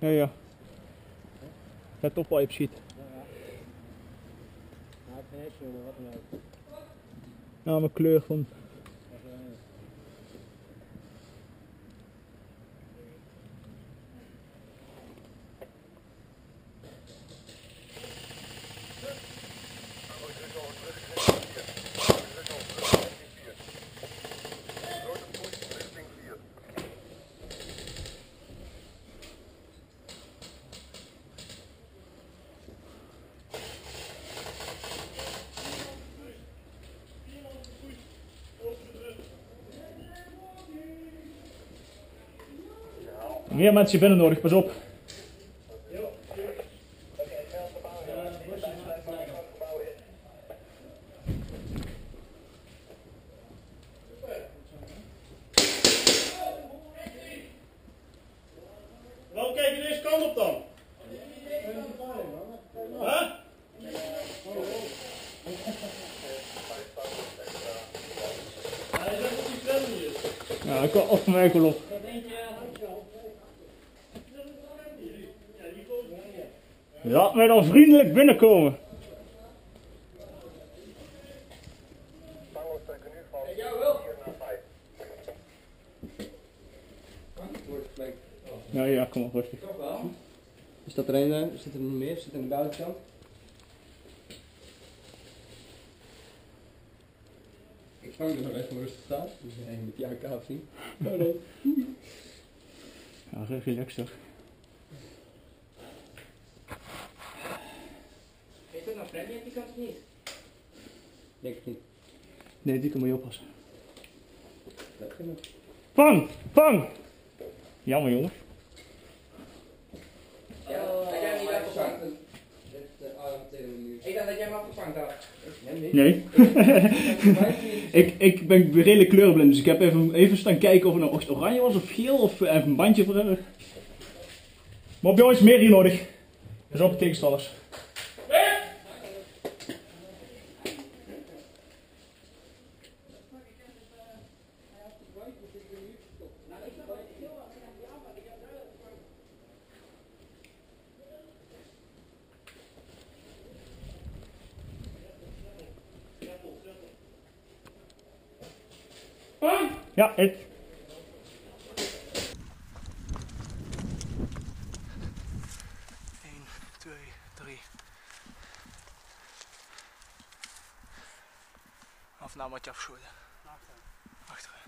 Ja, ja. Let op wat je op ziet. Ja, mijn kleur van. Meer mensen binnen nodig, pas op. Wel kijken deze kant op dan. Huh? Hij zegt dat hij verder niet is. Ja, ik kan op mijn eikel op. Laat mij dan vriendelijk binnenkomen. Ja, ja, kom op, rustig. Is dat er een? Zit er nog meer? Zit er aan de buitenkant? Ik vang er nog even rustig staan. Dus nee, met jouw kaap zien. Ja, relax toch. Nee, die kan het niet. Denk ik niet. Nee, die kan moet je oppassen. Dat kan ook. Pang! Pang! Jammer jongens. Ja, hij kan niet afgevangen. Ik dacht dat jij hem afgevangen had. Nee. Ik ben redelijk kleurenblind, dus ik heb even staan kijken of het nou oranje was of geel of even een bandje voor hem. Maar op jongens, meer hier nodig. Dus op de tegenstanders. Ja, het. Eén, twee, drie. Of nou moet je afschoten. Achteren.